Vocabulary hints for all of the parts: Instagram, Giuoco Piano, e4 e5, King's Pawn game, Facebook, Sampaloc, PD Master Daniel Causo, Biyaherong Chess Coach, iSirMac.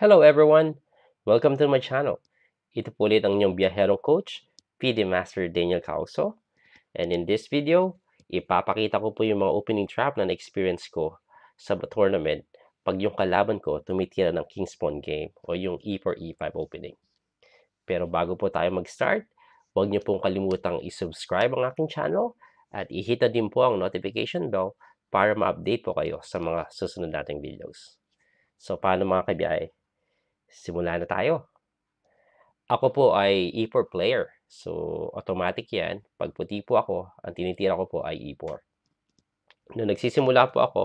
Hello everyone! Welcome to my channel. Ito po ulit ang inyong biyahero coach, PD Master Daniel Causo. And in this video, ipapakita ko po yung mga opening trap na na-experience ko sa tournament pag yung kalaban ko tumitira ng King's Pawn game o yung e4 e5 opening. Pero bago po tayo mag-start, huwag niyo pong kalimutang i-subscribe ang aking channel at ihit na din po ang notification bell para ma-update po kayo sa mga susunod nating videos. So paano mga kabiyahe? Simula na tayo. Ako po ay e4 player. So, automatic yan. Pag puti po ako, ang tinitira ko po ay e4. Noong nagsisimula po ako,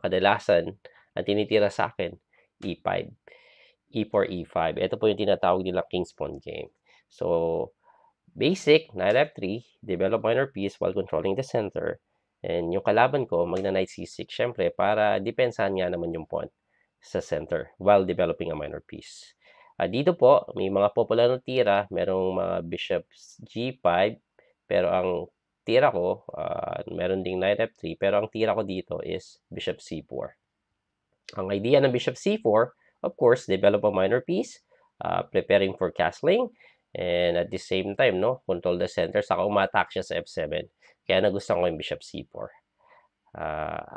kadalasan, ang tinitira sa akin, e5. e4, e5. Ito po yung tinatawag nilang King's Pawn game. So, basic, knight f3, develop minor piece while controlling the center. And yung kalaban ko, magna-knight c6, syempre, para depensahan nga naman yung pawn sa center while developing a minor piece. Dito po, may mga popular na tira. Merong mga bishops g5, pero ang tira ko, meron ding knight f3, pero ang tira ko dito is bishop c4. Ang idea ng bishop c4, of course, develop a minor piece, preparing for castling, and at the same time, no, control the center, saka umatak siya sa f7. Kaya nagustuhan ko yung bishop c4.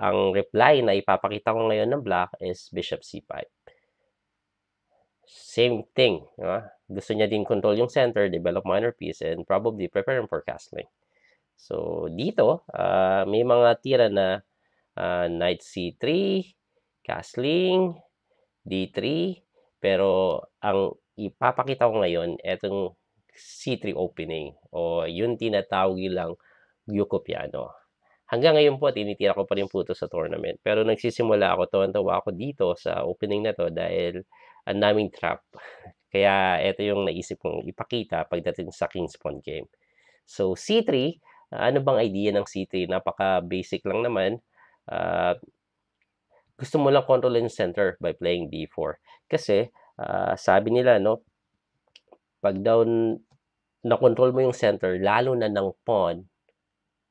Ang reply na ipapakita ko ngayon ng black is bishop c5. Same thing. Gusto niya din control yung center, develop minor piece, and probably preparing for castling. So, dito, may mga tira na knight c3, castling, d3, pero ang ipapakita ko ngayon, etong c3 opening, o yun tinatawag nilang Giuoco Piano. Hanggang ngayon po, tinitira ko pa rin po ito sa tournament. Pero nagsisimula ako, tuwan-tuwa ako dito sa opening na to dahil ang daming trap. Kaya ito yung naisip kong ipakita pagdating sa King's Pawn game. So, C3, ano bang idea ng C3? Napaka-basic lang naman. Gusto mo lang control yung center by playing D4. Kasi, sabi nila, no, pag down, na-control mo yung center, lalo na ng pawn,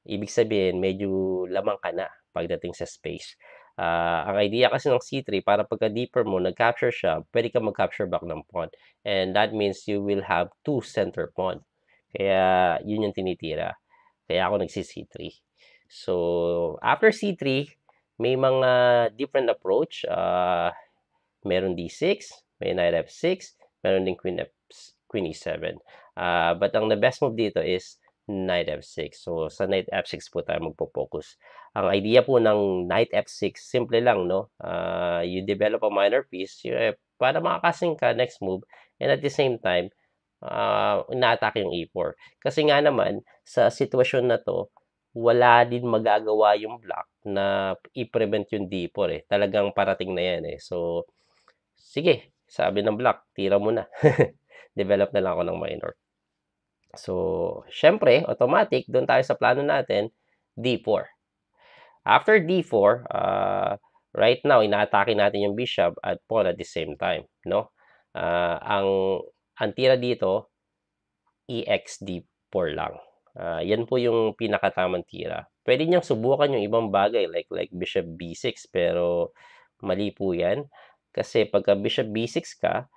ibig sabihin, medyo lamang ka na pagdating sa space. Ang idea kasi ng C3, para pagka deeper mo, nag-capture siya, pwede ka mag-capture back ng pawn. And that means you will have two center pawn. Kaya, yun yung tinitira. Kaya ako nagsi-C3. So, after C3, may mga different approach. Meron D6, may knight F6, meron din queen E7. But ang the best move dito is knight f6. So, sa knight f6 po tayo magpo-focus. Ang idea po ng knight f6, simple lang, no? You develop a minor piece para makakasing ka next move, and at the same time, na-attack yung e4. Kasi nga naman, sa sitwasyon na to, wala din magagawa yung black na i-prevent yung d4 eh. Talagang parating na yan eh. So, sige, sabi ng black, tira mo na. Develop na lang ako ng minor. So, syempre, automatic, doon tayo sa plano natin, D4. After D4, right now, ina-atake natin yung bishop at pawn at the same time, no? Ang tira dito, EXD4 lang. Yan po yung pinakatamang tira. Pwede niyang subukan yung ibang bagay, like bishop B6, pero mali po yan. Kasi pagka bishop B6 ka,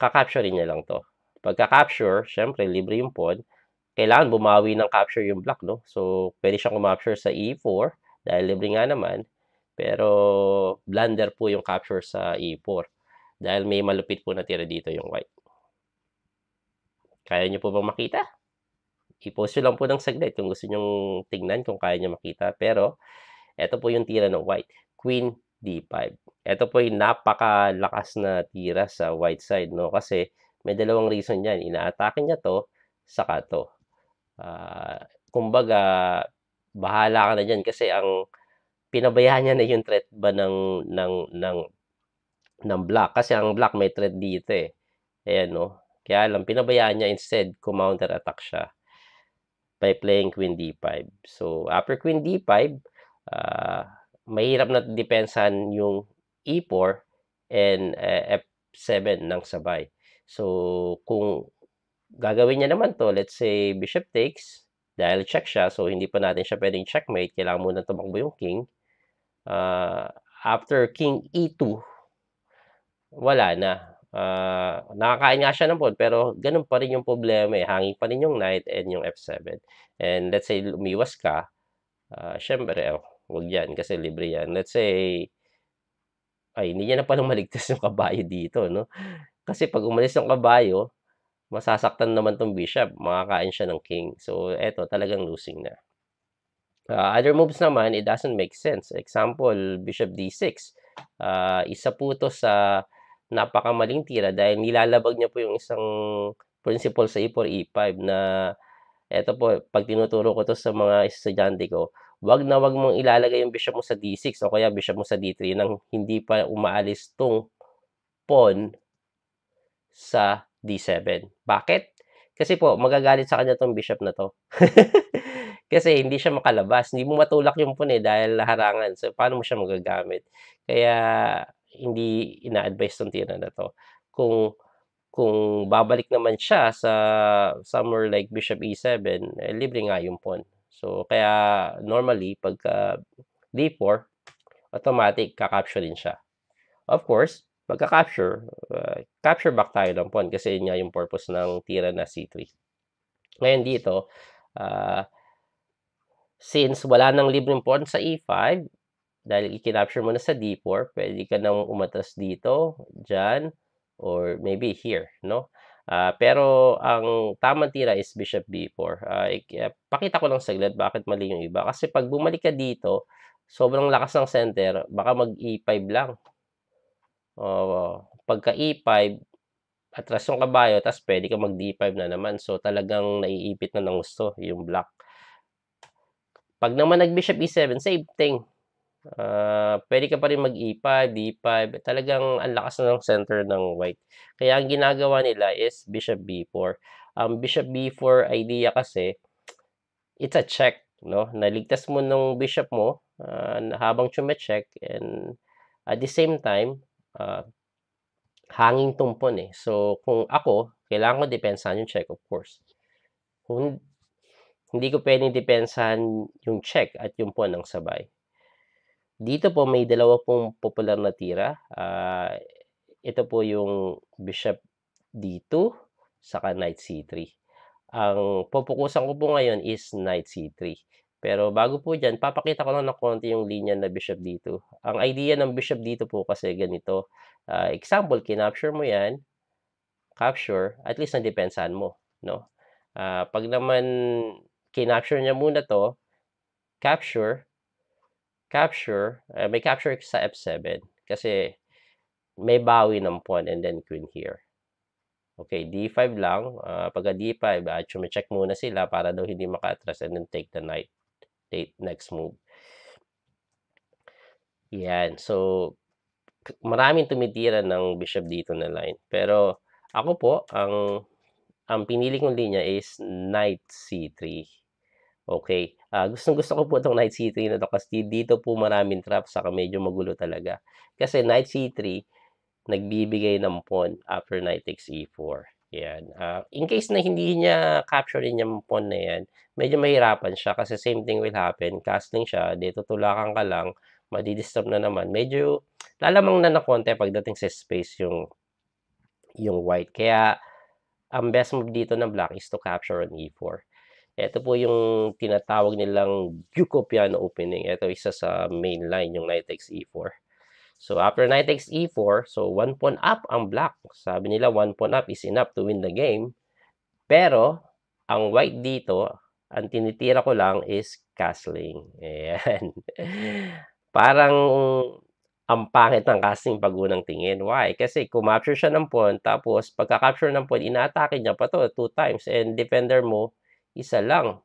kakapture niya lang to. Pagka-capture, syempre, libre yung pawn. Kailangan bumawi ng capture yung black, no? So, pwede siyang kumapture sa e4 dahil libre nga naman. Pero, blunder po yung capture sa e4 dahil may malupit po na tira dito yung white. Kaya nyo po bang makita? I-post nyo lang po ng saglit kung gusto nyo tingnan kung kaya nyo makita. Pero, eto po yung tira ng white. Queen d5. Eto po yung napakalakas na tira sa white side, no? Kasi, may dalawang reason yan. Ina-atake niya to, saka to. Kumbaga, bahala ka na dyan kasi ang pinabayaan niya na yung threat ba ng black. Kasi ang black may threat dito eh. Ayan, no? Kaya alam, pinabayaan niya instead, kumounter-attack siya by playing queen d5. So, after queen d5, mahirap na depensahan yung e4 and f7 ng sabay. So, kung gagawin niya naman to, let's say bishop takes, dahil check siya, so hindi pa natin siya pwedeng checkmate, kailangan muna tumakbo yung king. After king e2, wala na. Nakakain nga siya ng pawn, pero ganun pa rin yung problema eh. Hanging pa rin yung knight and yung F7. And let's say lumiwas ka, syempre, huwag yan kasi libre yan. Let's say, ay, hindi niya na palang maligtas yung kabayo dito, no? Kasi pag umalis yung kabayo, masasaktan naman tong bishop. Makakain siya ng king. So, eto, talagang losing na. Other moves naman, it doesn't make sense. Example, bishop d6. Isa po to sa napakamaling tira dahil nilalabag niya po yung isang principle sa e4, e5 na eto po, pag tinuturo ko to sa mga estudyante ko, wag na wag mong ilalagay yung bishop mo sa d6 o kaya bishop mo sa d3 nang hindi pa umaalis tong pawn sa d7. Bakit? Kasi po, magagalit sa kanya tong bishop na to. Kasi hindi siya makalabas. Hindi mo matulak yung pawn eh dahil harangan. So, paano mo siya magagamit? Kaya, hindi ina-advise tong tira na to. Kung babalik naman siya sa somewhere like bishop e7, eh, libre nga yung pawn. So, kaya normally, pagka d4, automatic kakapturein siya. Of course, pagka-capture, capture back tayo ng pawn kasi yun nga yung purpose ng tira na c3. Ngayon dito, since wala nang libreng pawn sa e5, dahil i-capture mo na sa d4, pwede ka nang umatras dito, dyan, or maybe here, no? Pero ang tamang tira is bishop b4. Pakita ko lang saglit bakit mali yung iba. Kasi pag bumalik ka dito, sobrang lakas ng center, baka mag e5 lang. Pagka e5, atras yung kabayo, tapos pwede ka mag d5 na naman. So talagang naiipit na ng gusto yung black. Pag naman nag bishop e7, same thing. Pwede ka pa rin mag-e5, d5. Talagang ang lakas na ng center ng white. Kaya ang ginagawa nila is bishop b4. Ang bishop b4 idea kasi, it's a check, no? Naligtas mo ng bishop mo habang chume-check, and at the same time, hanging tumpon eh. So, kung ako, kailangan ko depensahan yung check, of course. Kung hindi ko pwedeng depensahan yung check at yung pawn ng sabay. Dito po, may dalawa pong popular na tira. Ito po yung bishop d2, saka knight c3. Ang pupukusan ko po ngayon is knight c3. Pero bago po dyan, papakita ko lang ng konti yung linya na bishop d2. Ang idea ng bishop d2 po kasi ganito. Example, kinapture mo yan, capture, at least na-depensahan mo, no? Pag naman kinapture niya muna to, capture, may capture sa F7 kasi may bawi ng pawn and then queen here. Okay, D5 lang. Pagka D5, check muna sila para daw hindi maka-atras and then take the knight. Take next move. Yan. So, maraming tumitira ng bishop dito na line. Pero, ako po, ang pinili kong linya is knight C3. Okay. Gusto ko po itong knight c3 na ito kasi dito po maraming trap saka medyo magulo talaga. Kasi knight c3 nagbibigay ng pawn after knight takes e4. Yan. In case na hindi niya capturein yung pawn na yan, medyo mahirapan siya kasi same thing will happen. Castling siya, dito tulakan ka lang, madidisturb na naman. Medyo lalamang na na konti pagdating sa space yung white. Kaya ang best move dito ng black is to capture on e4. Ito po yung tinatawag nilang Giuoco Piano opening. Ito isa sa main line, yung knight takes e4. So, after knight takes e4, so one pawn up ang black. Sabi nila, one pawn up is enough to win the game. Pero, ang white dito, ang tinitira ko lang is castling. Ayan. Parang ang pangit ng casting pag unang tingin. Why? Kasi kumapture siya ng pawn, tapos pagka-capture ng pawn, inaatake niya pa to 2 times. And defender mo, isa lang,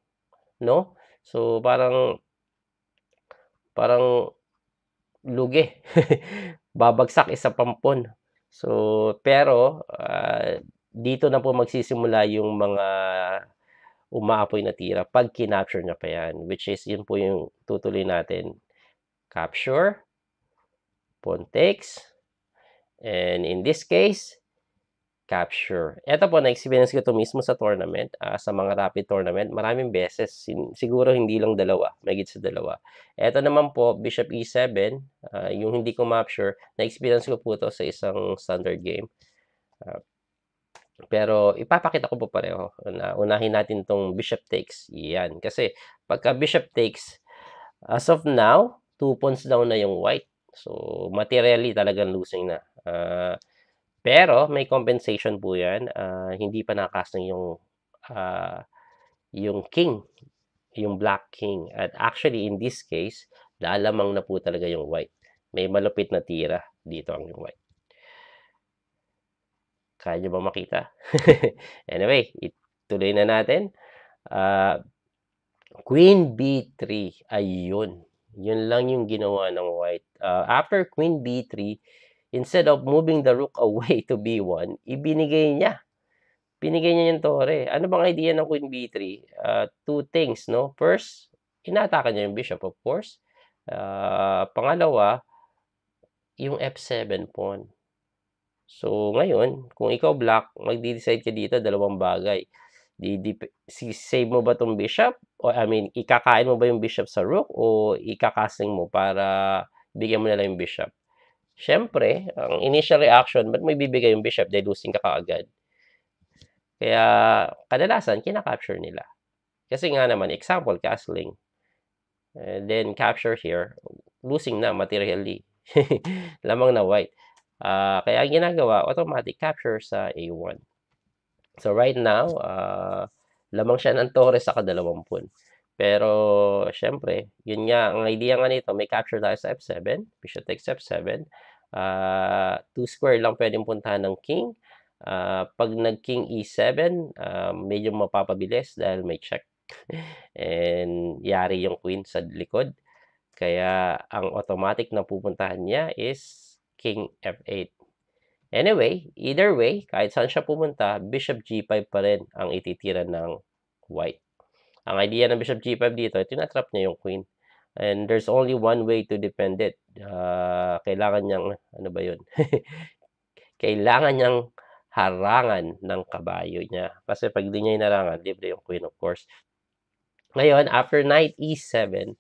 no? So, parang lugi. Babagsak isa pampon. So, pero, dito na po magsisimula yung mga umaapoy na tira pag kinapture niya pa yan. Which is, yun po yung tutuloy natin. Capture, pawn takes, and in this case, capture. Ito po, na-experience ko ito mismo sa tournament, sa mga rapid tournament. Maraming beses, siguro hindi lang dalawa, magit sa dalawa. Ito naman po, Bishop E7, yung hindi ko capture, na-experience ko po ito sa isang standard game. Pero ipapakita ko po pareho na unahin natin tong Bishop takes. Yan, kasi pagka Bishop takes, as of now, 2 pawns down na yung white. So, materially talagang losing na. Pero, may compensation po yan. Hindi pa nakakasang yung king, yung black king. At actually, in this case, lalamang na po talaga yung white. May malupit na tira dito ang yung white. Kaya nyo ba makita? Anyway, ituloy na natin. Queen B3, ayun. Yun lang yung ginawa ng white. After Queen B3, instead of moving the rook away to B1, ibinigay niya. Binigay niya yung tore. Ano bang idea ng Queen B3? Two things, no? First, inataka niya yung bishop, of course. Pangalawa, yung F7 pawn. So, ngayon, kung ikaw black, magde-decide ka dito, dalawang bagay. Save mo ba tong bishop? O, I mean, ikakain mo ba yung bishop sa rook? O ikakasing mo para bigyan mo na lang yung bishop? Siyempre, ang initial reaction, ba't may bibigay yung bishop? Dahil losing ka kaagad. Kaya, kadalasan, kinakapture nila. Kasi nga naman, example, castling. And then, capture here. Losing na, materially. Lamang na white. Kaya, ang ginagawa, automatic capture sa A1. So, right now, lamang siya ng tore sa kadalawampun. Pero, syempre, yun nga, ang idea nga nito, may capture tayo sa F7, bishop takes F7, 2 square lang pwedeng puntahan ng king. Pag nag-king E7, medyo mapapabilis dahil may check. And, yari yung queen sa likod. Kaya, ang automatic na pupuntahan niya is king F8. Anyway, either way, kahit saan siya pumunta, bishop G5 pa rin ang ititira ng white. Ang idea ng bishop G5 dito, tinatrap niya yung queen. And there's only one way to defend it. Kailangan niyang, ano ba yun? Kailangan niyang harangan ng kabayo niya. Kasi pag di niya inarangan, libre yung queen, of course. Ngayon, after knight E7,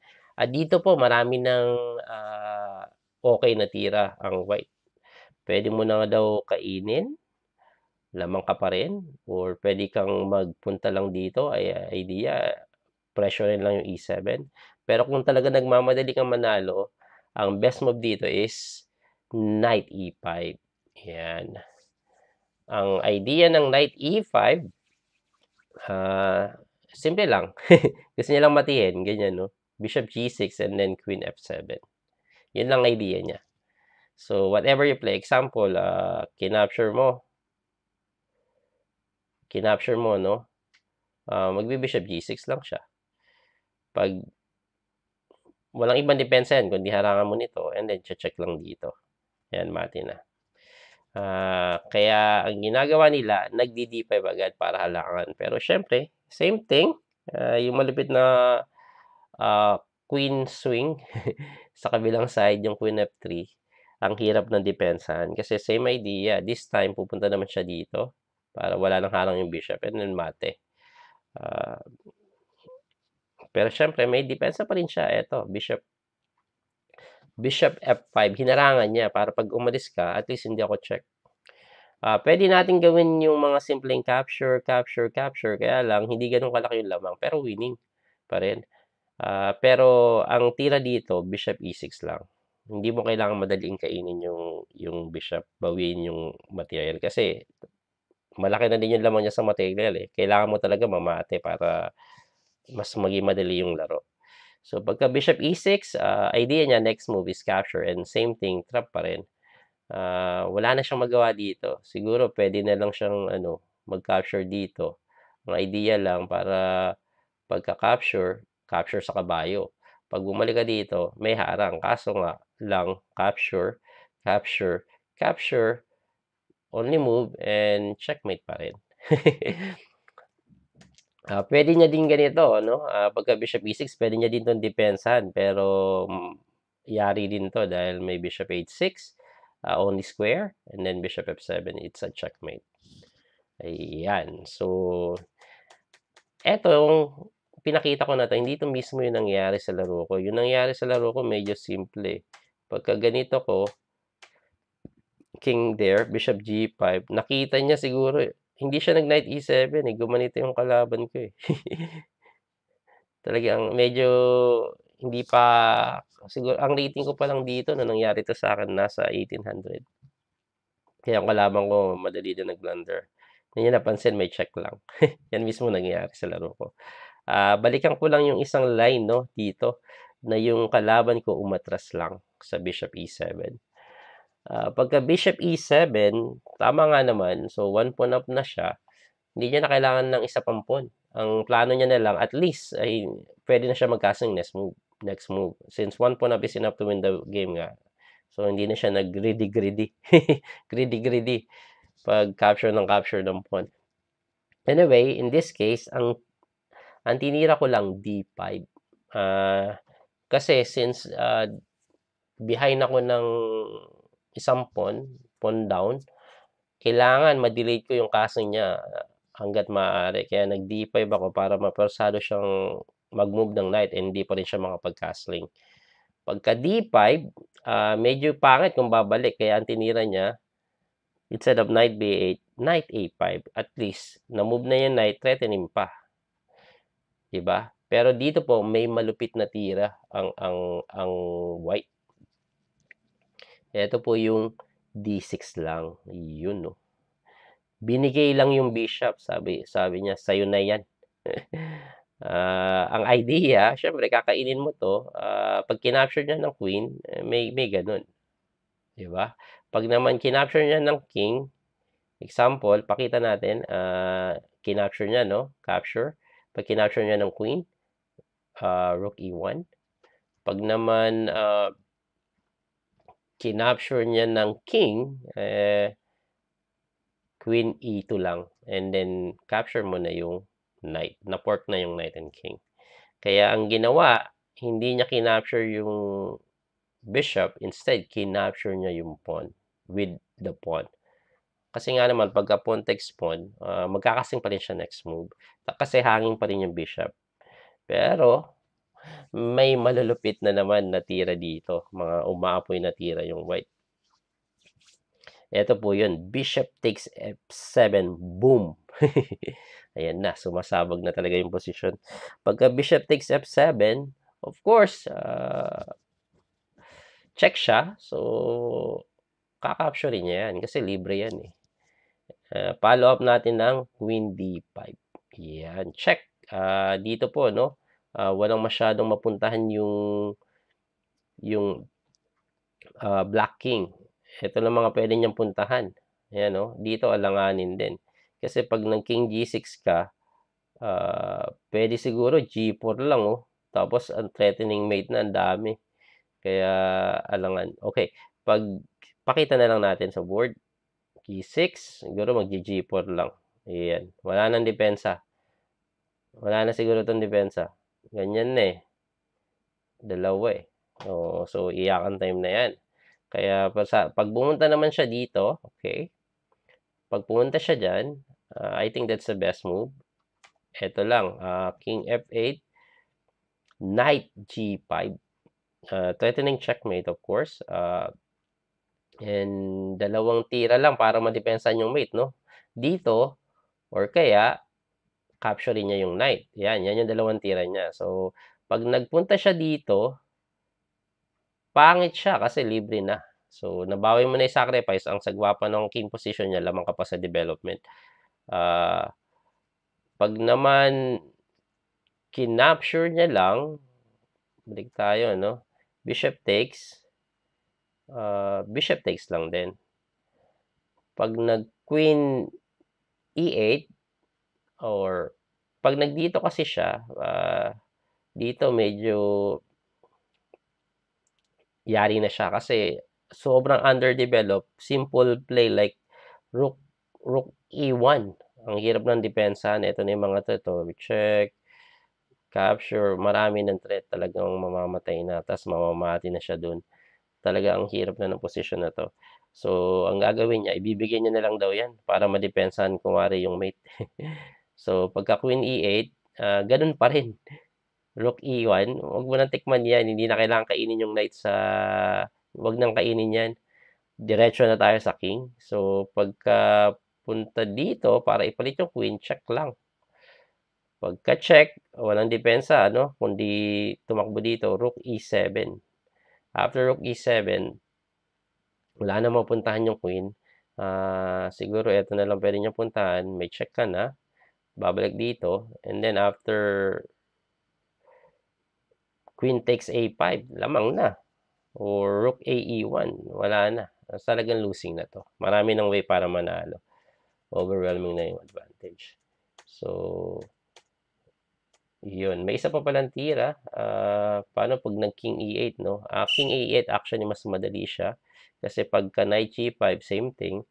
dito po marami ng okay na tira ang white. Pwede mo na daw kainin. Lamang ka pa rin, or pwede kang magpunta lang dito, ay idea, pressurein lang yung E7. Pero kung talaga nagmamadali kang manalo, ang best move dito is knight E5. Yan. Ang idea ng knight E5, simple lang. Gusto niya lang matihin, ganyan, no? Bishop G6 and then queen F7. Yan lang idea niya. So, whatever you play, example, kinapture mo, no? Magbibishop G6 lang siya. Pag walang ibang depensa yan, kundi harangan mo nito, and then check lang dito. Ayan, mati na. Kaya, ang ginagawa nila, nag-D5 agad para halangan. Pero, syempre, same thing. Yung malupit na queen swing sa kabilang side, yung queen F3, ang hirap ng depensahan. Kasi, same idea. This time, pupunta naman siya dito. Para wala nang harang yung bishop and then mate. Pero syempre, may depensa pa rin siya. Eto, bishop F5. Hinarangan niya para pag umalis ka, at least hindi ako check. Pwede natin gawin yung mga simpleng capture. Kaya lang, hindi ganun kalaki yung lamang. Pero winning pa rin. Pero ang tira dito, bishop E6 lang. Hindi mo kailangan madaling kainin yung bishop. Bawiin yung material. Kasi malaki na din yung laman niya sa material eh. Kailangan mo talaga mamate para mas maging madali yung laro. So, pagka bishop E6, idea niya next move is capture and same thing, trap pa rin. Wala na siyang magawa dito. Siguro, pwede na lang siyang ano, mag-capture dito. Ang idea lang para pagka-capture, capture sa kabayo. Pag bumalik ka dito, may harang. Kaso nga lang, capture, only move and checkmate pa rin. Pwede niya din ganito, no? Pagka bishop E6, pwede niya din itong depensahan. Pero, yari din to dahil may bishop H6, only square, and then bishop F7, it's a checkmate. Ayan. So, etong pinakita ko na to, hindi ito mismo yung nangyari sa laro ko. Yung nangyari sa laro ko, medyo simple. Pagka ganito ko, king there, bishop g5, nakita niya siguro, hindi siya nag knight e7, eh. Gumanito yung kalaban ko eh. Talagang medyo hindi pa, siguro, ang rating ko pa lang dito na nangyari to sa akin, nasa 1800. Kaya ang kalaban ko, madali na nag-blunder. Yan napansin, may check lang. Yan mismo nangyari sa laro ko. Balikan ko lang yung isang line, no, dito, na yung kalaban ko umatras lang sa bishop e7. Pagka bishop e7, tama nga naman, so one pawn up na siya, hindi niya na kailangan ng isa pang pawn. Ang plano niya na lang, at least, ay pwede na siya magkasang next move. Since one pawn up is enough to win the game nga. So, hindi na siya nag-greedy-greedy. Greedy-greedy. Pag-capture ng pawn. Anyway, in this case, ang tinira ko lang D5. Kasi, since behind ako ng isang pawn down, kailangan ma-delete ko yung kasing niya hanggat maaari. Kaya nag-D5 ako para mapersado siyang mag-move ng knight and hindi pa rin siya makapag-castling. Pagka D5, medyo pangit kung babalik. Kaya ang tinira niya, instead of knight B8, knight A5. At least, na-move na yung knight, threatening pa. Diba? Pero dito po, may malupit na tira ang white. Ito po yung D6 lang. Yun, no? Binigay lang yung bishop. Sabi niya, sayo na yan. Ang idea, syempre, kakainin mo to, pag kinapture niya ng queen, may ganun. Diba? Pag naman kinapture niya ng king, example, pakita natin, kinapture niya, no? Capture. Pag kinapture niya ng queen, rook e1. Pag naman kinapture niya ng king, queen e2 lang. And then, capture mo na yung knight. Na-fork na yung knight and king. Kaya ang ginawa, hindi niya kinapture yung bishop. Instead, kinapture niya yung pawn with the pawn. Kasi nga naman, pagka pawn takes pawn, magkakasing pa rin siya next move. Kasi hanging pa rin yung bishop. Pero, may malulupit na naman na tira dito. Mga umaapoy na tira yung white. Ito po yun. Bishop takes f7. Boom! Ayan na, sumasabog na talaga yung position. Pagka bishop takes f7, of course, check siya. So, kakapture niya yan. Kasi libre yan eh. Follow up natin ng queen d5. Yan. Check. Dito po, no? Walang masyadong mapuntahan yung black king. Ito lang mga pwede niyang puntahan. Ayan, no? Dito, alanganin din. Kasi pag ng king g6 ka, pwede siguro g4 lang, oh. Tapos, ang threatening mate na, ang dami. Kaya, alangan. Okay. Pag, pakita na lang natin sa board. G6, siguro mag-G4 lang. Ayan. Wala nang depensa. Wala na siguro itong depensa. Ganyan na eh. Dalawa eh. Oo, so, iyakan time na yan. Kaya, pag bumunta naman siya dito, okay. Pag pumunta siya dyan, I think that's the best move. Ito lang. King F8. Knight G5. Threatening checkmate, of course. And dalawang tira lang para madepensahan yung mate, no? Dito, or kaya, capture niya yung knight. Yan yung dalawang tira niya. So, pag nagpunta siya dito, pangit siya kasi libre na. So, nabawi mo na yung sacrifice. Ang sagwa pa ng king position niya, lamang ka pa sa development. Pag naman, kinapture niya lang, balik tayo, no? Bishop takes lang din. Pag nag-queen e8 or pag nagdito kasi siya, dito medyo yari na siya kasi sobrang underdeveloped, simple play like rook e1. Ang hirap ng depensahan. Ito na yung mga to. Check, capture, marami ng threat talagang mamamatay na. Tapos mamamati na siya dun. talaga ang hirap na ng posisyon na to. So, ang gagawin niya, ibibigay niya na lang daw yan para madepensahan kumari yung mate. So, pagka queen e8, ganun pa rin. Rook e1, huwag mo nang tikman yan. Hindi na kailangan kainin yung knight sa... Huwag nang kainin yan. Diretso na tayo sa king. So, pagka punta dito, para ipalit yung queen, check lang. Pagka-check, walang depensa, ano? Kundi tumakbo dito, rook e7. After rook e7, wala na mapuntahan yung queen. Siguro, ito na lang pwede niya puntahan. May check ka na. Babalik dito. And then, after queen takes a5, lamang na. Or rook a e1, wala na. Talagang losing na to. Marami ng way para manalo. Overwhelming na yung advantage. So, yun. May isa pa palang tira. Paano pag nag-king e8, no? King e8, actually, mas madali siya. Kasi pagka knight g5, same thing.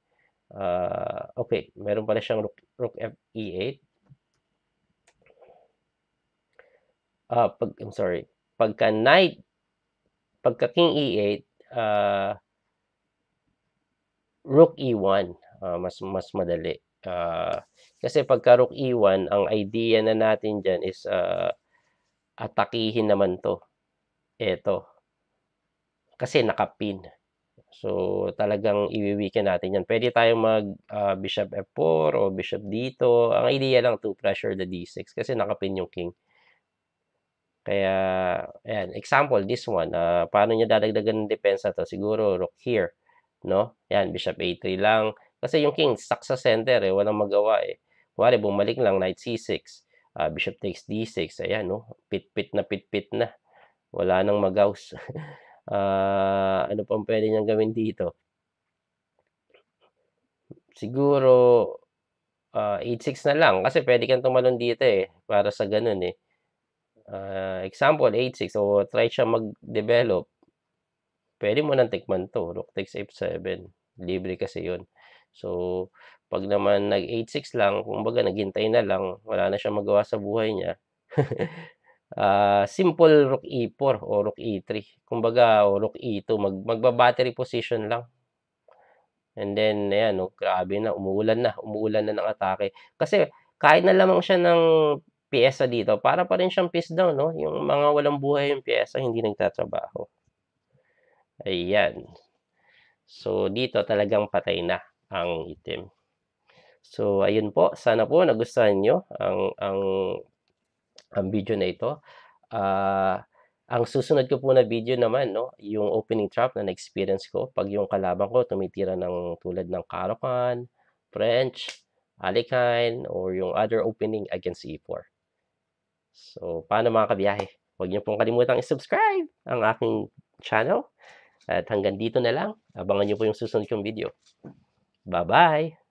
Okay, meron pala siyang rook f e8. I'm sorry. Pagka knight, pagka king e8, rook e1, mas madali. Kasi pagka rook e1, ang idea na natin dyan is atakihin naman to. Eto. Kasi nakapin. So, talagang iwiwikin natin yan. Pwede tayong mag bishop f4 o bishop dito. Ang idea lang to pressure the d6 kasi nakapin yung king. Kaya, ayan, example, this one. Paano niya dadagdagan ng depensa to? Siguro, rook here. No? Ayan, bishop a3 lang. Kasi yung king stuck sa center eh, walang magawa eh. Kuwari, bumalik lang, knight c6, bishop takes d6, ayan, no? Pit-pit na. Wala nang magaws. Ano pang pwede niyang gawin dito? Siguro, 8-6 na lang. Kasi pwede kang tumalon dito eh, para sa ganun eh. Example, 8-6, o try siya mag-develop. Pwede mo nang tikman to, rook takes f7. Libre kasi yun. So, pag naman nag-8-6 lang, kumbaga naghintay na lang, wala na siya magawa sa buhay niya. Simple rook e4 o rook e3. Kumbaga, o rook e2, magbabattery position lang. And then, ayan, oh, grabe na, umuulan na ng atake. Kasi, kahit na lamang siya ng piyesa dito, para pa rin siyang piece down, no? Yung mga walang buhay yung piyesa, hindi nagtatrabaho. Ayan. So, dito talagang patay na ang itim. So, ayun po. Sana po nagustuhan nyo ang video na ito. Ang susunod ko po na video naman, no, yung opening trap na na-experience ko pag yung kalaban ko tumitira ng tulad ng Karokan, French, Alikain, or yung other opening against E4. So, paano mga kabiyahe? Huwag nyo pong kalimutang i-subscribe ang aking channel. At hanggang dito na lang. Abangan nyo po yung susunod kong video. Bye-bye!